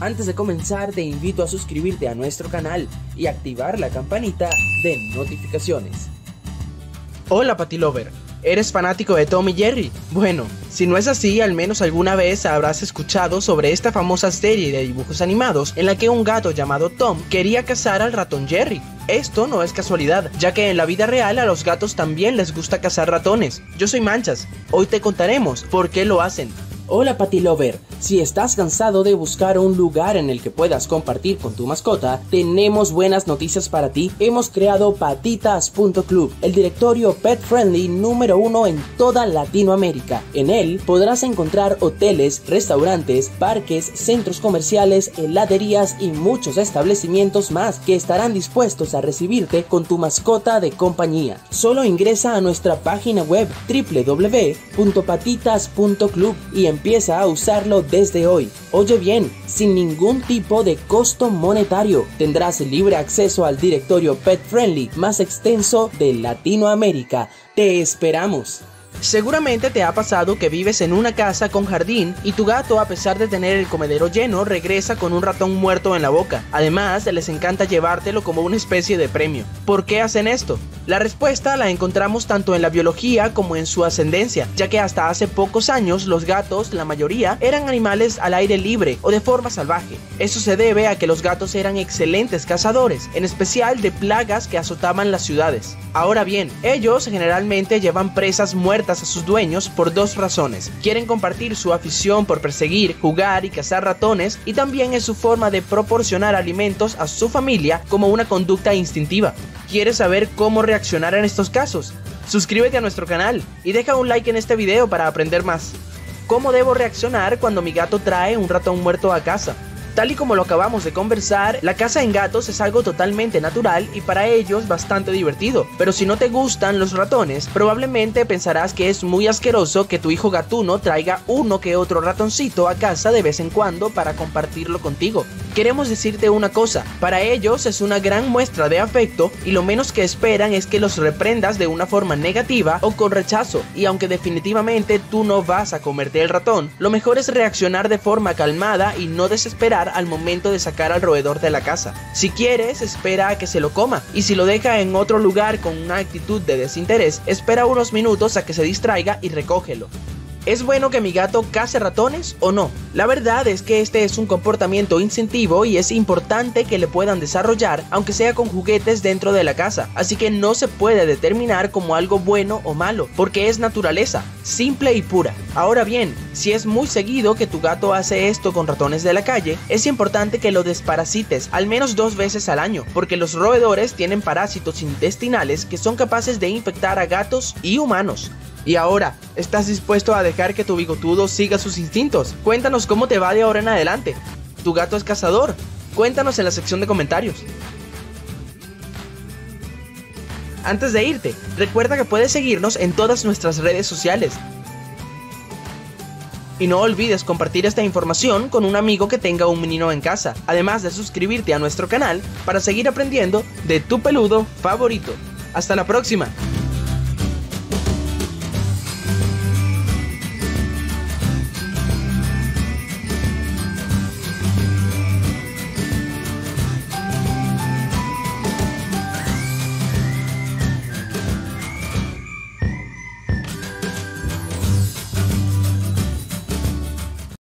Antes de comenzar, te invito a suscribirte a nuestro canal y activar la campanita de notificaciones. Hola Patilover, ¿eres fanático de Tom y Jerry? Bueno, si no es así, al menos alguna vez habrás escuchado sobre esta famosa serie de dibujos animados en la que un gato llamado Tom quería cazar al ratón Jerry. Esto no es casualidad, ya que en la vida real a los gatos también les gusta cazar ratones. Yo soy Manchas, hoy te contaremos por qué lo hacen. Hola Patilover, si estás cansado de buscar un lugar en el que puedas compartir con tu mascota, tenemos buenas noticias para ti. Hemos creado Patitas.club, el directorio pet friendly número 1 en toda Latinoamérica. En él podrás encontrar hoteles, restaurantes, parques, centros comerciales, heladerías y muchos establecimientos más que estarán dispuestos a recibirte con tu mascota de compañía. Solo ingresa a nuestra página web www.patitas.club y empieza a usarlo desde hoy. Oye bien, sin ningún tipo de costo monetario, tendrás libre acceso al directorio pet friendly más extenso de Latinoamérica. ¡Te esperamos! Seguramente te ha pasado que vives en una casa con jardín y tu gato, a pesar de tener el comedero lleno, regresa con un ratón muerto en la boca. Además, les encanta llevártelo como una especie de premio. ¿Por qué hacen esto? La respuesta la encontramos tanto en la biología como en su ascendencia, ya que hasta hace pocos años los gatos, la mayoría, eran animales al aire libre o de forma salvaje. Eso se debe a que los gatos eran excelentes cazadores, en especial de plagas que azotaban las ciudades. Ahora bien, ellos generalmente llevan presas muertas a sus dueños por dos razones: quieren compartir su afición por perseguir, jugar y cazar ratones, y también es su forma de proporcionar alimentos a su familia como una conducta instintiva. ¿Quieres saber cómo reaccionar en estos casos? Suscríbete a nuestro canal y deja un like en este video para aprender más. ¿Cómo debo reaccionar cuando mi gato trae un ratón muerto a casa? Tal y como lo acabamos de conversar, la caza en gatos es algo totalmente natural y para ellos bastante divertido. Pero si no te gustan los ratones, probablemente pensarás que es muy asqueroso que tu hijo gatuno traiga uno que otro ratoncito a casa de vez en cuando para compartirlo contigo. Queremos decirte una cosa: para ellos es una gran muestra de afecto y lo menos que esperan es que los reprendas de una forma negativa o con rechazo. Y aunque definitivamente tú no vas a comerte el ratón, lo mejor es reaccionar de forma calmada y no desesperar al momento de sacar al roedor de la casa. Si quieres, espera a que se lo coma, y si lo deja en otro lugar con una actitud de desinterés, espera unos minutos a que se distraiga y recógelo. ¿Es bueno que mi gato cace ratones o no? La verdad es que este es un comportamiento instintivo y es importante que le puedan desarrollar, aunque sea con juguetes dentro de la casa, así que no se puede determinar como algo bueno o malo, porque es naturaleza, simple y pura. Ahora bien, si es muy seguido que tu gato hace esto con ratones de la calle, es importante que lo desparasites al menos 2 veces al año, porque los roedores tienen parásitos intestinales que son capaces de infectar a gatos y humanos. Y ahora, ¿estás dispuesto a dejar que tu bigotudo siga sus instintos? Cuéntanos cómo te va de ahora en adelante. ¿Tu gato es cazador? Cuéntanos en la sección de comentarios. Antes de irte, recuerda que puedes seguirnos en todas nuestras redes sociales. Y no olvides compartir esta información con un amigo que tenga un menino en casa, además de suscribirte a nuestro canal para seguir aprendiendo de tu peludo favorito. ¡Hasta la próxima!